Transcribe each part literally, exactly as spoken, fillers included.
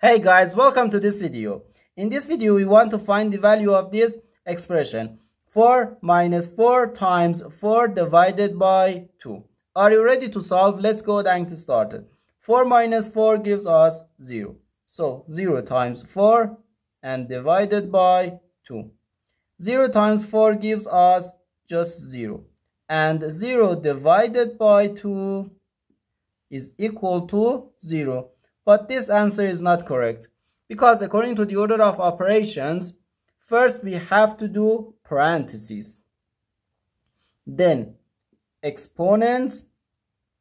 Hey guys, welcome to this video. In this video we want to find the value of this expression four minus four times four divided by two. Are you ready to solve? Let's go and get started. four minus four gives us zero, so zero times four and divided by two. zero times four gives us just zero, and zero divided by two is equal to zero. But this answer is not correct, because according to the order of operations, first we have to do parentheses, then exponents,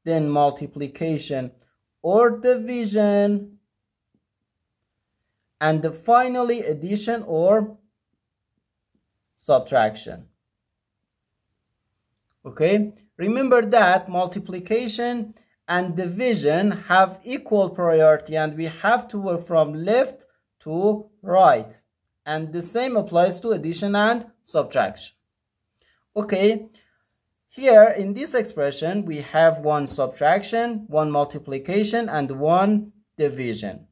then multiplication or division, and finally addition or subtraction. Okay, remember that multiplication and division have equal priority, and we have to work from left to right, and the same applies to addition and subtraction. Okay, here in this expression we have one subtraction, one multiplication, and one division.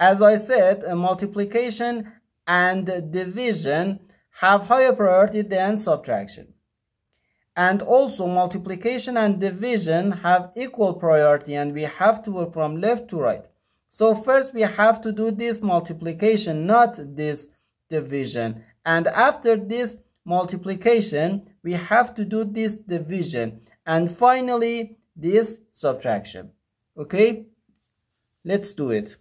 As I said, a multiplication and division have higher priority than subtraction. And also multiplication and division have equal priority, and we have to work from left to right. So first we have to do this multiplication, not this division. And after this multiplication, we have to do this division. And finally, this subtraction. Okay? Let's do it.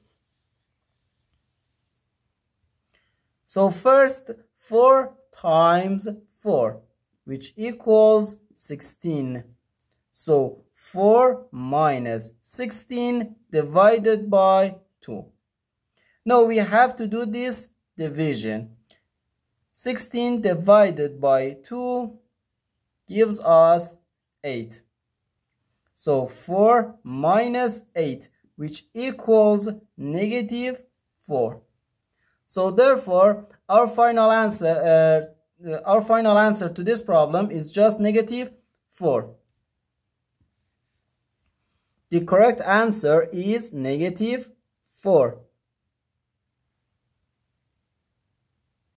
So first, four times four, which equals sixteen. So four minus sixteen divided by two. Now we have to do this division. sixteen divided by two gives us eight. So four minus eight, which equals negative four. So therefore, our final answer, uh, our final answer to this problem is just negative four. The correct answer is negative four.